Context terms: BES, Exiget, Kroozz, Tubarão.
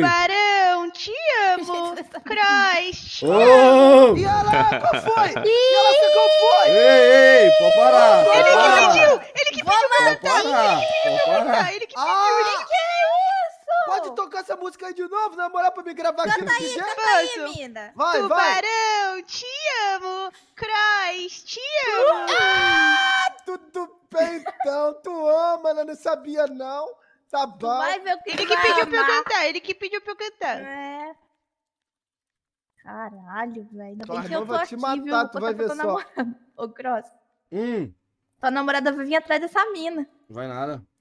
Tubarão, te amo! Kroozz, te amo! E ela, qual foi? E ela, qual foi? Ei, ei, pode parar! Ele que pediu! Ele que pediu! Ele que pediu! Pode tocar essa música aí de novo, na moral, pra me gravar aqui no vídeo. Canta aí, mina. Vai, Tubarão, vai. Tubarão, te amo. Kroozz, te amo. Tudo bem, então. Tu ama, ela não sabia, não. Tá bom. Vai ver o que ele que pediu pra eu cantar, ele que pediu pra eu cantar. É. Caralho, velho. Não bem que eu tô aqui, viu? Tu vai ver só. Ô, Kroozz. Tua namorada vai vir atrás dessa mina. Vai nada.